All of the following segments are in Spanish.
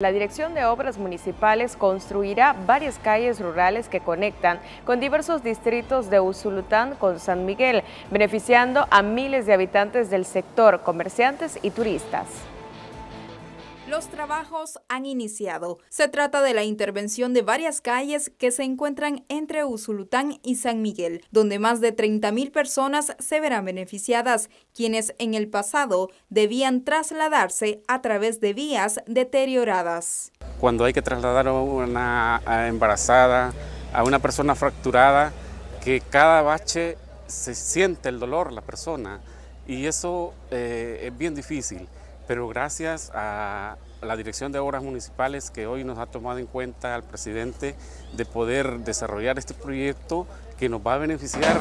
La Dirección de Obras Municipales construirá varias calles rurales que conectan con diversos distritos de Usulután con San Miguel, beneficiando a miles de habitantes del sector, comerciantes y turistas. Los trabajos han iniciado. Se trata de la intervención de varias calles que se encuentran entre Usulután y San Miguel, donde más de 30.000 personas se verán beneficiadas, quienes en el pasado debían trasladarse a través de vías deterioradas. Cuando hay que trasladar a una embarazada, a una persona fracturada, que cada bache se siente el dolor la persona, y eso es bien difícil. Pero gracias a la Dirección de Obras Municipales que hoy nos ha tomado en cuenta al presidente de poder desarrollar este proyecto que nos va a beneficiar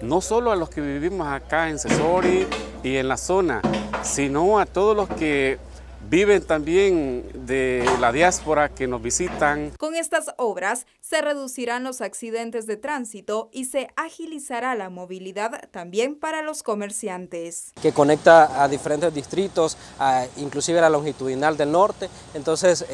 no solo a los que vivimos acá en Sesori y en la zona, sino a todos los que viven también de la diáspora que nos visitan. Con estas obras se reducirán los accidentes de tránsito y se agilizará la movilidad también para los comerciantes. Que conecta a diferentes distritos, inclusive a la longitudinal del norte, entonces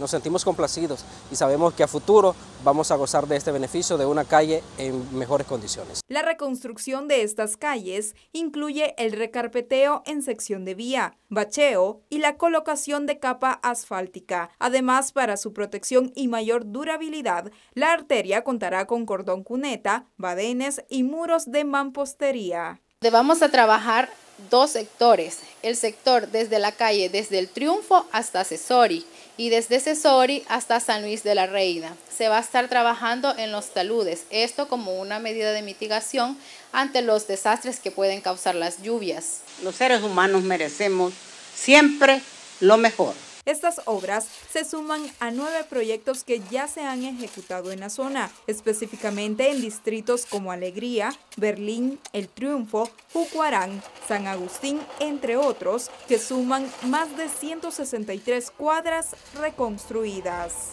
nos sentimos complacidos y sabemos que a futuro vamos a gozar de este beneficio de una calle en mejores condiciones. La reconstrucción de estas calles incluye el recarpeteo en sección de vía, bacheo y la colocación de capa asfáltica. Además, para su protección y mayor durabilidad, la arteria contará con cordón cuneta, badenes y muros de mampostería. Vamos a trabajar dos sectores, el sector desde la calle, desde el Triunfo hasta Sesori y desde Sesori hasta San Luis de la Reina. Se va a estar trabajando en los taludes, esto como una medida de mitigación ante los desastres que pueden causar las lluvias. Los seres humanos merecemos siempre lo mejor. Estas obras se suman a 9 proyectos que ya se han ejecutado en la zona, específicamente en distritos como Alegría, Berlín, El Triunfo, Jucuarán, San Agustín, entre otros, que suman más de 163 cuadras reconstruidas.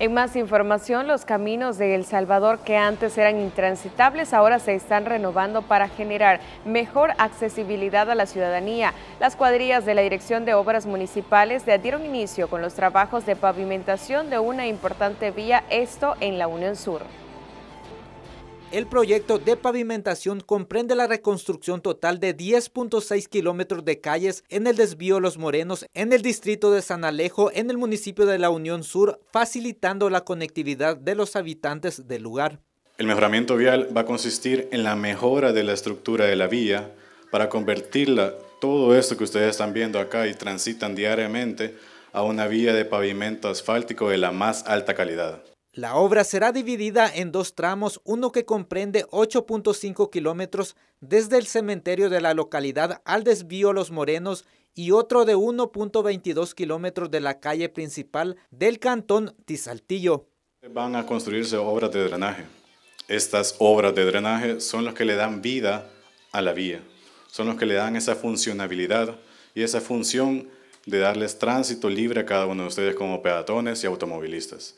En más información, los caminos de El Salvador que antes eran intransitables ahora se están renovando para generar mejor accesibilidad a la ciudadanía. Las cuadrillas de la Dirección de Obras Municipales le dieron inicio con los trabajos de pavimentación de una importante vía, esto en la Unión Sur. El proyecto de pavimentación comprende la reconstrucción total de 10.6 kilómetros de calles en el desvío Los Morenos, en el distrito de San Alejo, en el municipio de la Unión Sur, facilitando la conectividad de los habitantes del lugar. El mejoramiento vial va a consistir en la mejora de la estructura de la vía para convertirla, todo esto que ustedes están viendo acá y transitan diariamente, a una vía de pavimento asfáltico de la más alta calidad. La obra será dividida en 2 tramos, uno que comprende 8.5 kilómetros desde el cementerio de la localidad al desvío Los Morenos y otro de 1.22 kilómetros de la calle principal del cantón Tisaltillo. Van a construirse obras de drenaje. Estas obras de drenaje son las que le dan vida a la vía, son los que le dan esa funcionabilidad y esa función de darles tránsito libre a cada uno de ustedes como peatones y automovilistas.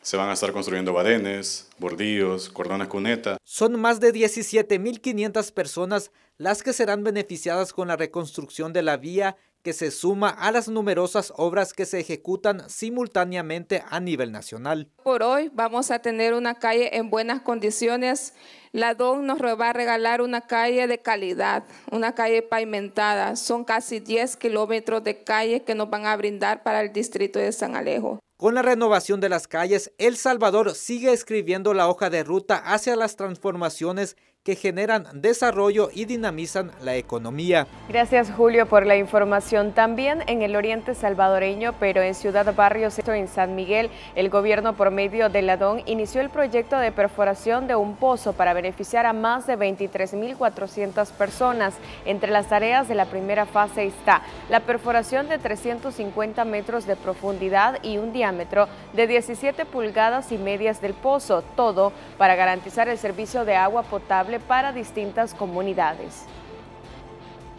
Se van a estar construyendo badenes, bordillos, cordones cuneta. Son más de 17.500 personas las que serán beneficiadas con la reconstrucción de la vía, que se suma a las numerosas obras que se ejecutan simultáneamente a nivel nacional. Por hoy vamos a tener una calle en buenas condiciones. La DON nos va a regalar una calle de calidad, una calle pavimentada. Son casi 10 kilómetros de calle que nos van a brindar para el distrito de San Alejo. Con la renovación de las calles, El Salvador sigue escribiendo la hoja de ruta hacia las transformaciones que generan desarrollo y dinamizan la economía. Gracias, Julio, por la información. También en el oriente salvadoreño, pero en Ciudad Barrios, en San Miguel, el gobierno por medio de la DON inició el proyecto de perforación de un pozo para beneficiar a más de 23.400 personas. Entre las tareas de la primera fase está la perforación de 350 metros de profundidad y un diámetro de 17 pulgadas y medias del pozo, todo para garantizar el servicio de agua potable para distintas comunidades.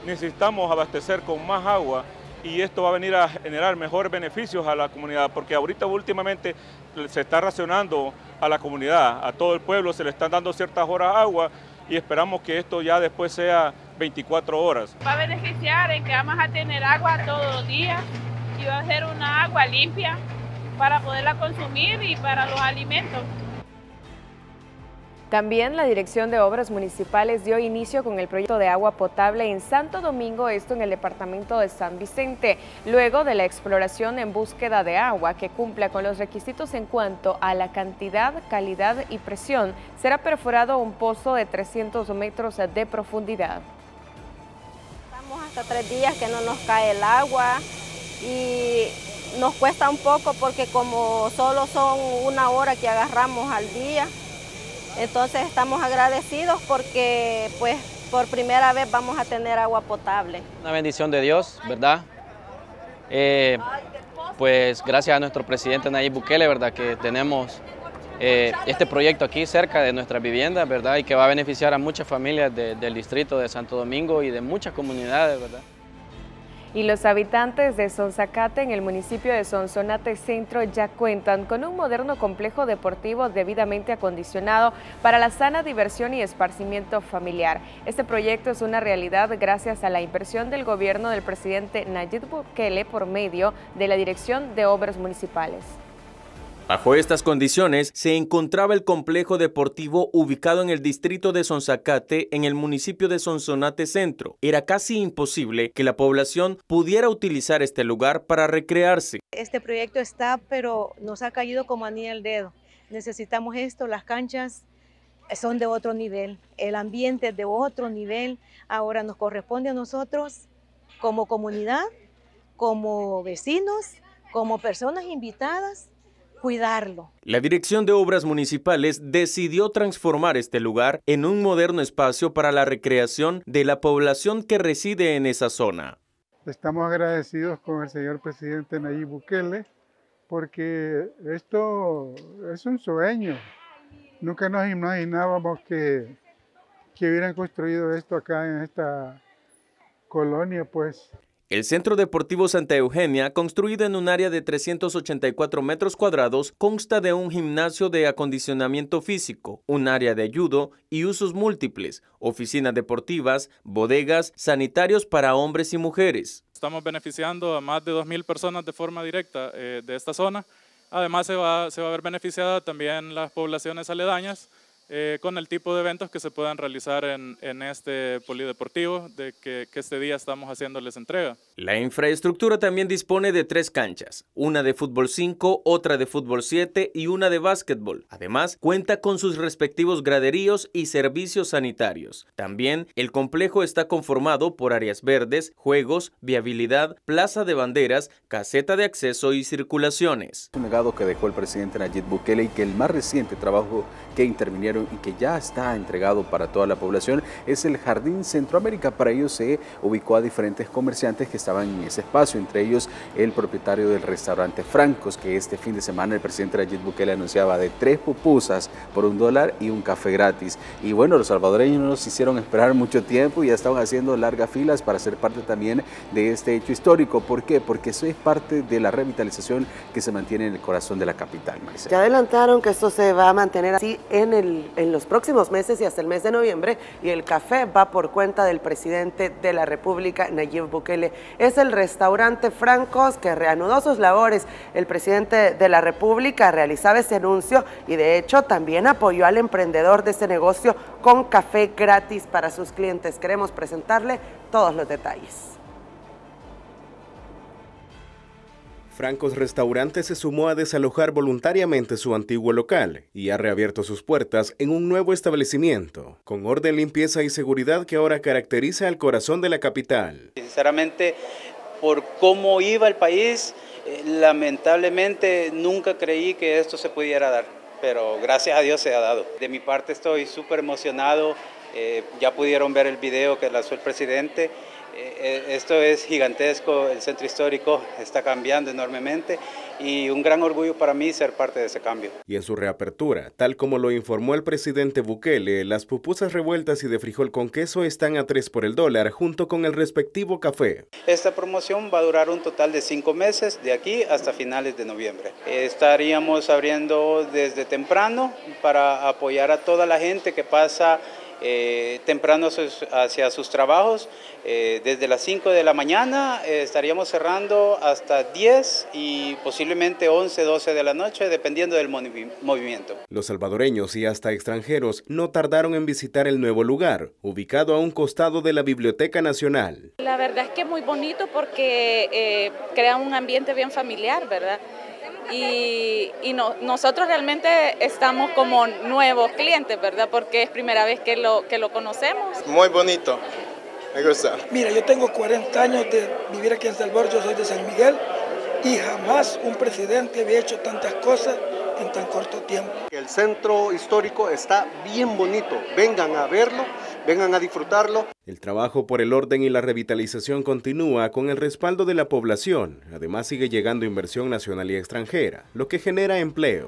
Necesitamos abastecer con más agua y esto va a venir a generar mejores beneficios a la comunidad, porque ahorita últimamente se está racionando a la comunidad, a todo el pueblo se le están dando ciertas horas agua y esperamos que esto ya después sea 24 horas. Va a beneficiar en que vamos a tener agua todos los días. que iba a ser una agua limpia para poderla consumir y para los alimentos. También la Dirección de Obras Municipales dio inicio con el proyecto de agua potable en Santo Domingo, esto en el departamento de San Vicente, luego de la exploración en búsqueda de agua que cumpla con los requisitos en cuanto a la cantidad, calidad y presión. Será perforado un pozo de 300 metros de profundidad. Estamos hasta 3 días que no nos cae el agua y nos cuesta un poco porque como solo son 1 hora que agarramos al día, entonces estamos agradecidos porque pues por primera vez vamos a tener agua potable. Una bendición de Dios, ¿verdad? Pues gracias a nuestro presidente Nayib Bukele, ¿verdad? Que tenemos este proyecto aquí cerca de nuestras viviendas, ¿verdad? Y que va a beneficiar a muchas familias del distrito de Santo Domingo y de muchas comunidades, ¿verdad? Y los habitantes de Sonszacate en el municipio de Sonsonate Centro ya cuentan con un moderno complejo deportivo debidamente acondicionado para la sana diversión y esparcimiento familiar. Este proyecto es una realidad gracias a la inversión del gobierno del presidente Nayib Bukele por medio de la Dirección de Obras Municipales. Bajo estas condiciones se encontraba el complejo deportivo ubicado en el distrito de Sonzacate, en el municipio de Sonsonate Centro. Era casi imposible que la población pudiera utilizar este lugar para recrearse. Este proyecto está, pero nos ha caído como anillo al dedo. Necesitamos esto, las canchas son de otro nivel, el ambiente es de otro nivel. Ahora nos corresponde a nosotros como comunidad, como vecinos, como personas invitadas, cuidarlo. La Dirección de Obras Municipales decidió transformar este lugar en un moderno espacio para la recreación de la población que reside en esa zona. Estamos agradecidos con el señor presidente Nayib Bukele porque esto es un sueño. Nunca nos imaginábamos que hubieran construido esto acá en esta colonia, pues. El Centro Deportivo Santa Eugenia, construido en un área de 384 metros cuadrados, consta de un gimnasio de acondicionamiento físico, un área de judo y usos múltiples, oficinas deportivas, bodegas, sanitarios para hombres y mujeres. Estamos beneficiando a más de 2.000 personas de forma directa de esta zona. Además se va a ver beneficiada también las poblaciones aledañas con el tipo de eventos que se puedan realizar en este polideportivo que este día estamos haciéndoles entrega. La infraestructura también dispone de 3 canchas, una de fútbol 5, otra de fútbol 7 y una de básquetbol. Además, cuenta con sus respectivos graderíos y servicios sanitarios. También el complejo está conformado por áreas verdes, juegos, viabilidad, plaza de banderas, caseta de acceso y circulaciones. Un legado que dejó el presidente Nayib Bukele y que el más reciente trabajo que intervinieron y que ya está entregado para toda la población es el Jardín Centroamérica. Para ello se ubicó a diferentes comerciantes que estaban en ese espacio, entre ellos el propietario del restaurante Francos, que este fin de semana el presidente Nayib Bukele anunciaba de 3 pupusas por $1 y un café gratis. Y bueno, los salvadoreños no nos hicieron esperar mucho tiempo y ya estaban haciendo largas filas para ser parte también de este hecho histórico. ¿Por qué? Porque eso es parte de la revitalización que se mantiene en el corazón de la capital, Maricela. Ya adelantaron que esto se va a mantener así en los próximos meses y hasta el mes de noviembre, y el café va por cuenta del presidente de la República, Nayib Bukele. Es el restaurante Francos que reanudó sus labores. El presidente de la República realizaba ese anuncio y de hecho también apoyó al emprendedor de ese negocio con café gratis para sus clientes. Queremos presentarle todos los detalles. Franco's Restaurante se sumó a desalojar voluntariamente su antiguo local y ha reabierto sus puertas en un nuevo establecimiento, con orden, limpieza y seguridad que ahora caracteriza al corazón de la capital. Sinceramente, por cómo iba el país, lamentablemente nunca creí que esto se pudiera dar, pero gracias a Dios se ha dado. De mi parte estoy súper emocionado, ya pudieron ver el video que lanzó el presidente. Esto es gigantesco, el centro histórico está cambiando enormemente y un gran orgullo para mí ser parte de ese cambio. Y en su reapertura, tal como lo informó el presidente Bukele, las pupusas revueltas y de frijol con queso están a $3 por $1 junto con el respectivo café. Esta promoción va a durar un total de 5 meses, de aquí hasta finales de noviembre. Estaríamos abriendo desde temprano para apoyar a toda la gente que pasa temprano hacia sus trabajos. Desde las 5 de la mañana estaríamos cerrando hasta 10 y posiblemente 11, 12 de la noche, dependiendo del movimiento. Los salvadoreños y hasta extranjeros no tardaron en visitar el nuevo lugar, ubicado a un costado de la Biblioteca Nacional. La verdad es que es muy bonito porque crea un ambiente bien familiar, ¿verdad? Y nosotros realmente estamos como nuevos clientes, ¿verdad? Porque es primera vez que lo conocemos. Muy bonito, me gusta. Mira, yo tengo 40 años de vivir aquí en El Salvador, yo soy de San Miguel y jamás un presidente había hecho tantas cosas en tan corto tiempo. El centro histórico está bien bonito, vengan a verlo, vengan a disfrutarlo. El trabajo por el orden y la revitalización continúa con el respaldo de la población. Además sigue llegando inversión nacional y extranjera, lo que genera empleo.